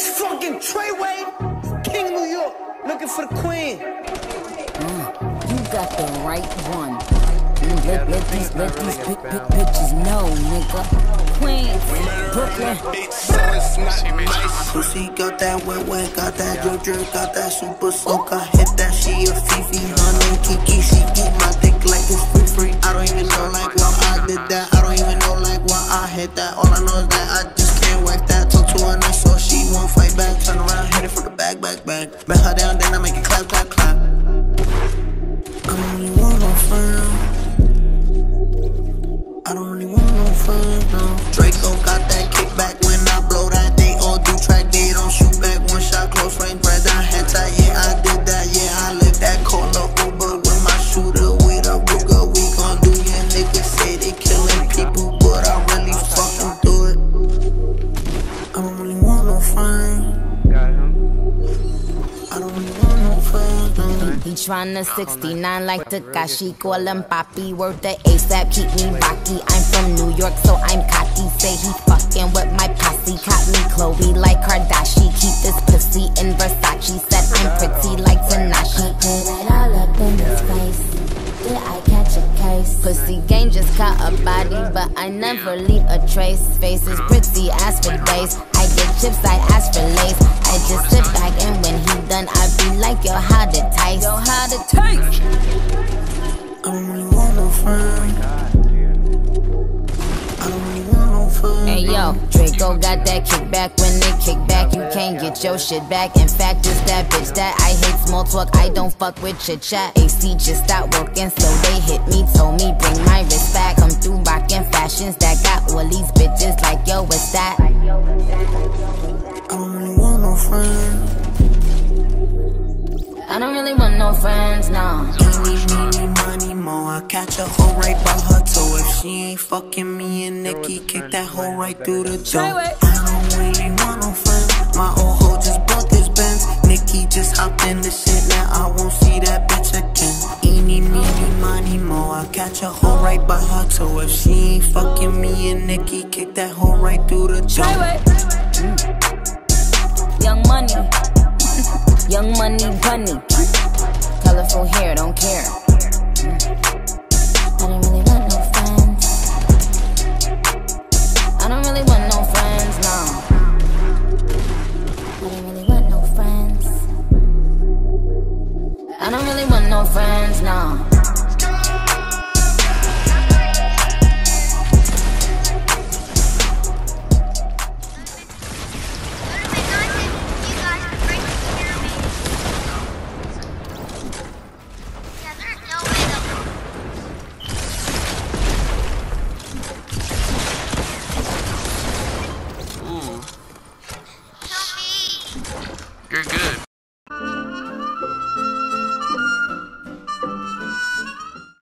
It's fucking Treyway, King of New York, looking for the queen. You got the right one. Let these bitches know, nigga. Queens, Brooklyn. Pussy got that wet, got that drip, got that super soak. I hit that, she a FEFE, honey, Kiki. She eat my dick like it's free. I don't even know like why I did that. I don't even know like why I hit that. All I know is that I just can't whack that. Talk to her and I saw she won't fight back. Turn around, hit it for the back. Bend her down, then I make it clap. I don't really want no fun, no. Draco got that kickback when I blow that. They all do track, they don't shoot back. One shot, close range, right down, head tight. Yeah, I did that, yeah, I lived that. Call up Uber with my shooter, with a Ruger. We gon' do, yeah, niggas say they killing people, but I really fucking do it. I don't really want no fun. Got him. I don't really want no fun, no. He tryna 69 like Takashi, call him Papi, word the ASAP, keep me Rocky. I'm from New York, so I'm cocky. Say he fucking with my posse, caught me Chloe like Kardashian. Keep this pussy in Versace, said I'm pretty like Tinashe. Put it all up in this place, did I catch a case? Pussy gang just caught a body, but I never leave a trace. Face is pretty, ass for days. I get chips, I ask for lace. I just sit back and when he done, I be like, yo, how to taste? Yo, how to taste? I don't really want no fun. I don't really want no fun. Hey yo, Draco got that kickback. When they kick back, you can't get your shit back. In fact, it's that bitch that I hate small talk. I don't fuck with chit chat. AC just stopped working, so they hit me, told me bring my wrist back. Come through rockin' fashions that got all these bitches like, yo, what's that? I don't really want no friends. I don't really want no friends, no. Need money more. I catch a hoe right by her toe. If she ain't fucking me and Nicki, kick that hoe right through the door. I don't really want no friends. My old hoe just bought this Benz. Nicki just hopped in the shit. Now I won't see that bitch again. Need money more. I catch a hoe right by her toe. If she ain't fucking me and Nicki, kick that hoe right through the door. Young money, young money bunny. Colorful hair, don't care. I don't really want no friends. I don't really want no friends, no. I don't really want no friends. I don't really want no friends, no. You're good.